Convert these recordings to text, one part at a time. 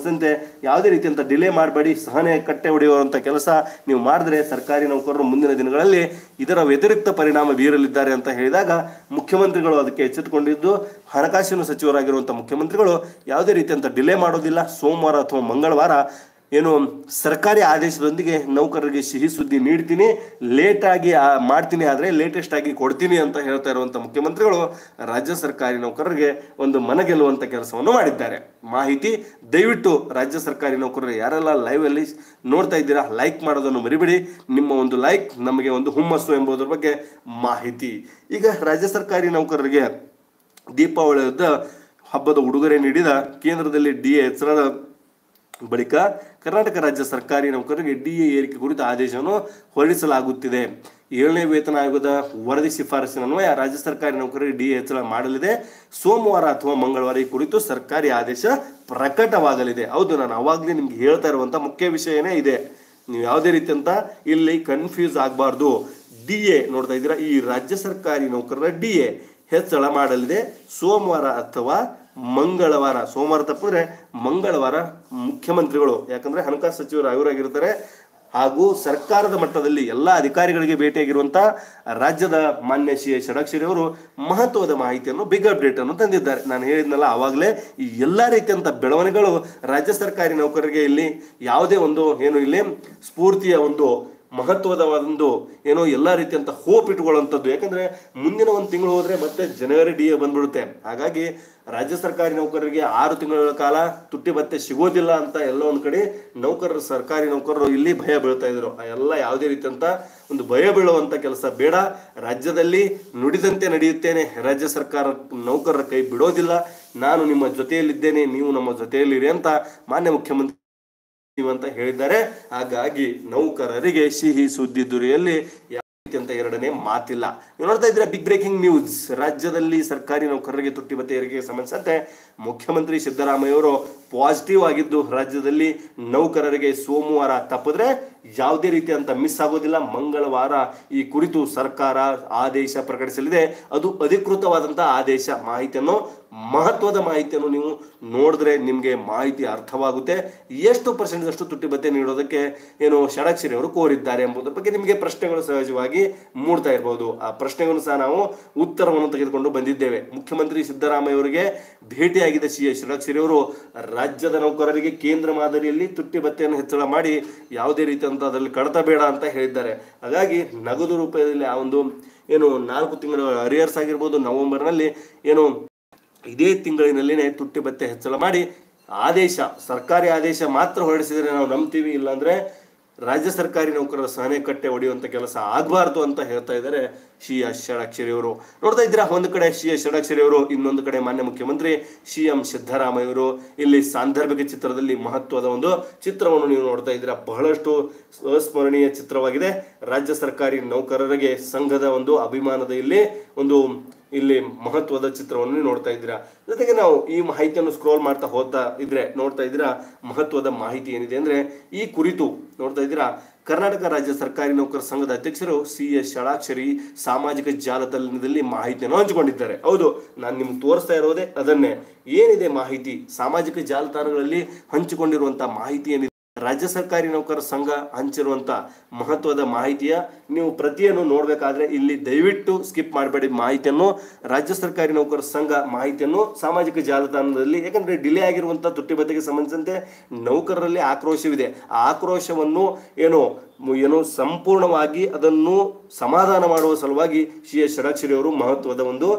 ವಸಂತೆ ಯಾವುದೇ ರೀತಿಯಂತ ಡಿಲೇ ಮಾಡಬೇಡಿ, ಸಹನೆ ಕಟ್ಟೆ ಹೊಡೆಯುವಂತ ಕೆಲಸ ನೀವು ಮಾಡಿದ್ರೆ ಸರ್ಕಾರಿ ನೌಕರರು ಮುಂದಿನ ದಿನಗಳಲ್ಲಿ ಇದರ ವ್ಯತಿರಿಕ್ತ ಪರಿಣಾಮ ಬೀರಲಿದ್ದಾರೆ ಅಂತ ಹೇಳಿದಾಗ ಮುಖ್ಯಮಂತ್ರಿಗಳು ಅದಕ್ಕೆ ಎಚ್ಚೆತ್ತುಕೊಂಡಿದ್ದು. ಹಣಕಾಸಿನ ಸಚಿವರಾಗಿರುವಂತ ಮುಖ್ಯಮಂತ್ರಿಗಳು ಯಾವುದೇ ರೀತಿಯಂತ ಡಿಲೇ ಮಾಡೋದಿಲ್ಲ. ಸೋಮವಾರ ಅಥವಾ ಮಂಗಳವಾರ ಏನು ಸರ್ಕಾರಿ ಆದೇಶದೊಂದಿಗೆ ನೌಕರರಿಗೆ ಸಿಹಿ ಸುದ್ದಿ ನೀಡ್ತೀನಿ, ಲೇಟಾಗಿ ಮಾಡ್ತೀನಿ ಆದರೆ ಲೇಟೆಸ್ಟ್ ಆಗಿ ಕೊಡ್ತೀನಿ ಅಂತ ಹೇಳ್ತಾ ಇರುವಂಥ ಮುಖ್ಯಮಂತ್ರಿಗಳು ರಾಜ್ಯ ಸರ್ಕಾರಿ ನೌಕರರಿಗೆ ಒಂದು ಮನಗೆಲ್ಲುವಂಥ ಕೆಲಸವನ್ನು ಮಾಡಿದ್ದಾರೆ. ಮಾಹಿತಿ ದಯವಿಟ್ಟು ರಾಜ್ಯ ಸರ್ಕಾರಿ ನೌಕರರು ಯಾರೆಲ್ಲ ಲೈವಲ್ಲಿ ನೋಡ್ತಾ ಇದ್ದೀರಾ ಲೈಕ್ ಮಾಡೋದನ್ನು ಮರಿಬೇಡಿ. ನಿಮ್ಮ ಒಂದು ಲೈಕ್ ನಮಗೆ ಒಂದು ಹುಮ್ಮಸ್ಸು ಎಂಬುದರ ಬಗ್ಗೆ ಮಾಹಿತಿ. ಈಗ ರಾಜ್ಯ ಸರ್ಕಾರಿ ನೌಕರರಿಗೆ ದೀಪಾವಳಿಯ ಹಬ್ಬದ ಉಡುಗೊರೆ ನೀಡಿದ ಕೇಂದ್ರದಲ್ಲಿ DA ಹೆಚ್ಚಳದ ಬಳಿಕ ಕರ್ನಾಟಕ ರಾಜ್ಯ ಸರ್ಕಾರಿ ನೌಕರರಿಗೆ DA ಏರಿಕೆ ಕುರಿತ ಆದೇಶವನ್ನು ಹೊರಡಿಸಲಾಗುತ್ತಿದೆ. 7ನೇ ವೇತನ ಆಯೋಗದ ವರದಿ ಶಿಫಾರಸಿನ ಅನ್ವಯ ರಾಜ್ಯ ಸರ್ಕಾರಿ ನೌಕರರಿಗೆ DA ಹೆಚ್ಚಳ ಮಾಡಲಿದೆ. ಸೋಮವಾರ ಅಥವಾ ಮಂಗಳವಾರ ಈ ಕುರಿತು ಸರ್ಕಾರಿ ಆದೇಶ ಪ್ರಕಟವಾಗಲಿದೆ. ಹೌದು, ನಾನು ಅವಾಗಲೇ ನಿಮ್ಗೆ ಹೇಳ್ತಾ ಇರುವಂಥ ಮುಖ್ಯ ವಿಷಯನೇ ಇದೆ. ನೀವು ಯಾವುದೇ ರೀತಿ ಅಂತ ಇಲ್ಲಿ ಕನ್ಫ್ಯೂಸ್ ಆಗಬಾರ್ದು. DA ನೋಡ್ತಾ ಇದ್ದೀರಾ, ಈ ರಾಜ್ಯ ಸರ್ಕಾರಿ ನೌಕರರ DA ಹೆಚ್ಚಳ ಮಾಡಲಿದೆ. ಸೋಮವಾರ ಅಥವಾ ಮಂಗಳವಾರ, ಸೋಮವಾರ ತಪ್ಪಿದ್ರೆ ಮಂಗಳವಾರ ಮುಖ್ಯಮಂತ್ರಿಗಳು, ಯಾಕಂದ್ರೆ ಹಣಕಾಸು ಸಚಿವರು ಅವರಾಗಿರ್ತಾರೆ, ಹಾಗೂ ಸರ್ಕಾರದ ಮಟ್ಟದಲ್ಲಿ ಎಲ್ಲ ಅಧಿಕಾರಿಗಳಿಗೆ ಭೇಟಿಯಾಗಿರುವಂತಹ ರಾಜ್ಯದ ಮಾನ್ಯ ಷಡಾಕ್ಷರಿ ಅವರು ಮಹತ್ವದ ಮಾಹಿತಿಯನ್ನು, ಬಿಗ್ ಅಪ್ಡೇಟ್ ಅನ್ನು ತಂದಿದ್ದಾರೆ. ನಾನು ಹೇಳಿದ್ನಲ್ಲ ಆವಾಗಲೇ, ಈ ಎಲ್ಲ ರೀತಿಯಂಥ ಬೆಳವಣಿಗೆಗಳು ರಾಜ್ಯ ಸರ್ಕಾರಿ ನೌಕರರಿಗೆ ಇಲ್ಲಿ ಯಾವುದೇ ಒಂದು ಏನು ಇಲ್ಲಿ ಸ್ಫೂರ್ತಿಯ ಒಂದು ಮಹತ್ವದ ಒಂದು ಏನೋ ಎಲ್ಲ ರೀತಿಯಂಥ ಹೋಪ್ ಇಟ್ಕೊಳ್ಳುವಂಥದ್ದು. ಯಾಕಂದ್ರೆ ಮುಂದಿನ ಒಂದು ತಿಂಗಳು ಹೋದ್ರೆ ಮತ್ತೆ ಜನವರಿ DA ಬಂದ್ಬಿಡುತ್ತೆ. ಹಾಗಾಗಿ ರಾಜ್ಯ ಸರ್ಕಾರಿ ನೌಕರರಿಗೆ 6 ತಿಂಗಳ ಕಾಲ ತುಟ್ಟಿ ಭತ್ತೆ ಸಿಗೋದಿಲ್ಲ ಅಂತ ಎಲ್ಲ ಒಂದು ಕಡೆ ನೌಕರರು, ಸರ್ಕಾರಿ ನೌಕರರು ಇಲ್ಲಿ ಭಯ ಬೀಳ್ತಾ ಇದ್ರು. ಎಲ್ಲ ಯಾವುದೇ ರೀತಿಯಂತ ಒಂದು ಭಯ ಬೀಳುವಂತ ಕೆಲಸ ಬೇಡ. ರಾಜ್ಯದಲ್ಲಿ ನುಡಿದಂತೆ ನಡೆಯುತ್ತೇನೆ, ರಾಜ್ಯ ಸರ್ಕಾರ ನೌಕರರ ಕೈ ಬಿಡೋದಿಲ್ಲ, ನಾನು ನಿಮ್ಮ ಜೊತೆಯಲ್ಲಿದ್ದೇನೆ, ನೀವು ನಮ್ಮ ಜೊತೆಯಲ್ಲಿರಿ ಅಂತ ಮಾನ್ಯ ಮುಖ್ಯಮಂತ್ರಿ ಅಂತ ಹೇಳಿದ್ದಾರೆ. ಹಾಗಾಗಿ ನೌಕರರಿಗೆ ಸಿಹಿ ಸುದ್ದಿ ದೊರೆಯಲ್ಲಿ ಅತ್ಯಂತ 2ನೇ ಮಾತಿಲ್ಲ. ನೀವು ನೋಡ್ತಾ ಇದ್ರೆ ಬಿಗ್ ಬ್ರೇಕಿಂಗ್ ನ್ಯೂಸ್. ರಾಜ್ಯದಲ್ಲಿ ಸರ್ಕಾರಿ ನೌಕರರಿಗೆ ತುಟ್ಟಿ ಭತ್ತೆ ಏರಿಕೆಗೆ ಸಂಬಂಧಿಸಿದಂತೆ ಮುಖ್ಯಮಂತ್ರಿ ಸಿದ್ದರಾಮಯ್ಯ ಅವರು ಪಾಸಿಟಿವ್ ಆಗಿದ್ದು, ರಾಜ್ಯದಲ್ಲಿ ನೌಕರರಿಗೆ ಸೋಮವಾರ ತಪ್ಪಿದ್ರೆ ಯಾವುದೇ ರೀತಿ ಅಂತ ಮಿಸ್ ಆಗೋದಿಲ್ಲ. ಮಂಗಳವಾರ ಈ ಕುರಿತು ಸರ್ಕಾರ ಆದೇಶ ಪ್ರಕಟಿಸಲಿದೆ. ಅದು ಅಧಿಕೃತವಾದಂತಹ ಆದೇಶ. ಮಾಹಿತಿಯನ್ನು, ಮಹತ್ವದ ಮಾಹಿತಿಯನ್ನು ನೀವು ನೋಡಿದ್ರೆ ನಿಮಗೆ ಮಾಹಿತಿ ಅರ್ಥವಾಗುತ್ತೆ. ಎಷ್ಟು ಪರ್ಸೆಂಟೇಜಷ್ಟು ತುಟ್ಟಿ ಭತ್ತೆ ನೀಡೋದಕ್ಕೆ ಏನು ಷಡಾಕ್ಷರಿ ಅವರು ಕೋರಿದ್ದಾರೆ ಎಂಬುದರ ಬಗ್ಗೆ ನಿಮಗೆ ಪ್ರಶ್ನೆಗಳು ಸಹಜವಾಗಿ ಮೂಡ್ತಾ ಇರಬಹುದು. ಆ ಪ್ರಶ್ನೆಗಳನ್ನು ಸಹ ನಾವು ಉತ್ತರವನ್ನು ತೆಗೆದುಕೊಂಡು ಬಂದಿದ್ದೇವೆ. ಮುಖ್ಯಮಂತ್ರಿ ಸಿದ್ದರಾಮಯ್ಯ ಅವರಿಗೆ ಭೇಟಿಯಾಗಿದ್ದ ಷಡಾಕ್ಷರಿ ಅವರು ರಾಜ್ಯದ ನೌಕರರಿಗೆ ಕೇಂದ್ರ ಮಾದರಿಯಲ್ಲಿ ತುಟ್ಟಿ ಭತ್ತೆಯನ್ನು ಹೆಚ್ಚಳ ಮಾಡಿ ಯಾವುದೇ ರೀತಿ ಅದರಲ್ಲಿ ಕಡತ ಬೇಡ ಅಂತ ಹೇಳಿದ್ದಾರೆ. ಹಾಗಾಗಿ ನಗದು ರೂಪದಲ್ಲಿ ಆ ಒಂದು ಏನು 4 ತಿಂಗಳ ಅರಿಯರ್ಸ್ ಆಗಿರ್ಬೋದು, ನವೆಂಬರ್ನಲ್ಲಿ ಏನು ಇದೇ ತಿಂಗಳಿನಲ್ಲಿನೇ ತುಟ್ಟಿ ಭತ್ತೆ ಹೆಚ್ಚಳ ಮಾಡಿ ಆದೇಶ, ಸರ್ಕಾರಿ ಆದೇಶ ಮಾತ್ರ ಹೊರಡಿಸಿದರೆ ನಾವು ನಂಬ್ತೀವಿ, ಇಲ್ಲಾಂದ್ರೆ ರಾಜ್ಯ ಸರ್ಕಾರಿ ನೌಕರರ ಸಹನೆ ಕಟ್ಟೆ ಹೊಡೆಯುವಂಥ ಕೆಲಸ ಆಗಬಾರ್ದು ಅಂತ ಹೇಳ್ತಾ ಇದ್ದಾರೆ ಷಡಾಕ್ಷರಿ ಅವರು. ನೋಡ್ತಾ ಇದ್ದೀರಾ, ಒಂದು ಕಡೆ ಷಡಾಕ್ಷರಿ ಅವರು, ಇನ್ನೊಂದು ಕಡೆ ಮಾನ್ಯ ಮುಖ್ಯಮಂತ್ರಿ CM ಸಿದ್ದರಾಮಯ್ಯ ಅವರು. ಇಲ್ಲಿ ಸಾಂದರ್ಭಿಕ ಚಿತ್ರದಲ್ಲಿ ಮಹತ್ವದ ಒಂದು ಚಿತ್ರವನ್ನು ನೀವು ನೋಡ್ತಾ ಇದ್ದೀರಾ. ಬಹಳಷ್ಟು ಅಸ್ಮರಣೀಯ ಚಿತ್ರವಾಗಿದೆ. ರಾಜ್ಯ ಸರ್ಕಾರಿ ನೌಕರರಿಗೆ ಸಂಘದ ಒಂದು ಅಭಿಮಾನದ ಇಲ್ಲಿ ಒಂದು ಇಲ್ಲಿ ಮಹತ್ವದ ಚಿತ್ರವನ್ನು ನೋಡ್ತಾ ಇದ್ದೀರಾ. ಜೊತೆಗೆ ನಾವು ಈ ಮಾಹಿತಿಯನ್ನು ಸ್ಕ್ರೋಲ್ ಮಾಡ್ತಾ ಹೋಗ್ತಾ ಇದ್ರೆ ನೋಡ್ತಾ ಇದ್ದೀರಾ ಮಹತ್ವದ ಮಾಹಿತಿ ಏನಿದೆ ಅಂದ್ರೆ, ಈ ಕುರಿತು ನೋಡ್ತಾ ಇದ್ದೀರಾ ಕರ್ನಾಟಕ ರಾಜ್ಯ ಸರ್ಕಾರಿ ನೌಕರ ಸಂಘದ ಅಧ್ಯಕ್ಷರು CS ಷಡಾಕ್ಷರಿ ಸಾಮಾಜಿಕ ಜಾಲತಾಣದಲ್ಲಿ ಮಾಹಿತಿಯನ್ನು ಹಂಚಿಕೊಂಡಿದ್ದಾರೆ. ಹೌದು, ನಾನು ನಿಮ್ಗೆ ತೋರಿಸ್ತಾ ಇರೋದೇ ಅದನ್ನೇ. ಏನಿದೆ ಮಾಹಿತಿ, ಸಾಮಾಜಿಕ ಜಾಲತಾಣಗಳಲ್ಲಿ ಹಂಚಿಕೊಂಡಿರುವಂತಹ ಮಾಹಿತಿ ಏನಿದೆ, ರಾಜ್ಯ ಸರ್ಕಾರಿ ನೌಕರ ಸಂಘ ಹಂಚಿರುವಂಥ ಮಹತ್ವದ ಮಾಹಿತಿಯ ನೀವು ಪ್ರತಿಯನ್ನು ನೋಡಬೇಕಾದ್ರೆ ಇಲ್ಲಿ ದಯವಿಟ್ಟು ಸ್ಕಿಪ್ ಮಾಡಬೇಡಿ. ಮಾಹಿತಿಯನ್ನು ರಾಜ್ಯ ಸರ್ಕಾರಿ ನೌಕರ ಸಂಘ ಮಾಹಿತಿಯನ್ನು ಸಾಮಾಜಿಕ ಜಾಲತಾಣದಲ್ಲಿ, ಯಾಕಂದರೆ ಡಿಲೇ ಆಗಿರುವಂಥ ತುಟ್ಟಿ ಭತ್ತೆಗೆ ಸಂಬಂಧಿಸಿದಂತೆ ನೌಕರರಲ್ಲಿ ಆಕ್ರೋಶವಿದೆ. ಆ ಆಕ್ರೋಶವನ್ನು ಏನೋ ಸಂಪೂರ್ಣವಾಗಿ ಅದನ್ನು ಸಮಾಧಾನ ಮಾಡುವ ಸಲುವಾಗಿ CS ಷಡಾಕ್ಷರಿ ಅವರು ಮಹತ್ವದ ಒಂದು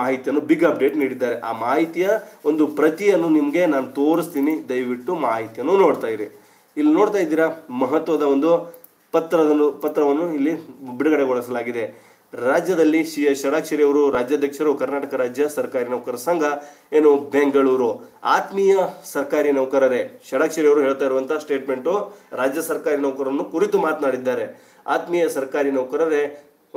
ಮಾಹಿತಿಯನ್ನು, ಬಿಗ್ ಅಪ್ಡೇಟ್ ನೀಡಿದ್ದಾರೆ. ಆ ಮಾಹಿತಿಯ ಒಂದು ಪ್ರತಿಯನ್ನು ನಿಮಗೆ ನಾನು ತೋರಿಸ್ತೀನಿ, ದಯವಿಟ್ಟು ಮಾಹಿತಿಯನ್ನು ನೋಡ್ತಾ ಇರಿ. ಇಲ್ಲಿ ನೋಡ್ತಾ ಇದ್ದೀರಾ ಮಹತ್ವದ ಒಂದು ಪತ್ರವನ್ನು ಇಲ್ಲಿ ಬಿಡುಗಡೆಗೊಳಿಸಲಾಗಿದೆ. ರಾಜ್ಯದಲ್ಲಿ CS ಷಡಾಕ್ಷರಿ ಅವರು, ರಾಜ್ಯಾಧ್ಯಕ್ಷರು, ಕರ್ನಾಟಕ ರಾಜ್ಯ ಸರ್ಕಾರಿ ನೌಕರರ ಸಂಘ ಬೆಂಗಳೂರು. ಆತ್ಮೀಯ ಸರ್ಕಾರಿ ನೌಕರರೇ, ಷಡಾಕ್ಷರಿ ಅವರು ಹೇಳ್ತಾ ಇರುವಂತಹ ಸ್ಟೇಟ್ಮೆಂಟು ರಾಜ್ಯ ಸರ್ಕಾರಿ ನೌಕರರನ್ನು ಕುರಿತು ಮಾತನಾಡಿದ್ದಾರೆ. ಆತ್ಮೀಯ ಸರ್ಕಾರಿ ನೌಕರರೇ,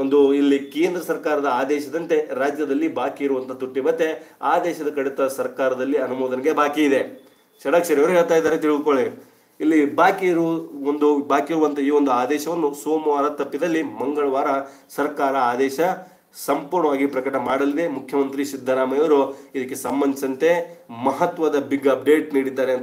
ಒಂದು ಇಲ್ಲಿ ಕೇಂದ್ರ ಸರ್ಕಾರದ ಆದೇಶದಂತೆ ರಾಜ್ಯದಲ್ಲಿ ಬಾಕಿ ಇರುವಂತಹ ತುಟ್ಟಿ ಭತ್ತೆ ಆದೇಶದ ಕಡಿತ ಸರ್ಕಾರದಲ್ಲಿ ಅನುಮೋದನೆಗೆ ಬಾಕಿ ಇದೆ. ಷಡಾಕ್ಷರಿ ಅವರು ಹೇಳ್ತಾ ಇದ್ದಾರೆ, ತಿಳ್ಕೊಳ್ಳಿ. ಇಲ್ಲಿ ಬಾಕಿ ಇರುವಂಥ ಈ ಒಂದು ಆದೇಶವನ್ನು ಸೋಮವಾರ ತಪ್ಪಿದಲ್ಲಿ ಮಂಗಳವಾರ ಸರ್ಕಾರ ಆದೇಶ ಸಂಪೂರ್ಣವಾಗಿ ಪ್ರಕಟ ಮಾಡಲಿದೆ. ಮುಖ್ಯಮಂತ್ರಿ ಸಿದ್ದರಾಮಯ್ಯ ಅವರು ಇದಕ್ಕೆ ಸಂಬಂಧಿಸಿದಂತೆ ಮಹತ್ವದ ಬಿಗ್ ಅಪ್ಡೇಟ್ ನೀಡಿದ್ದಾರೆ ಅಂತ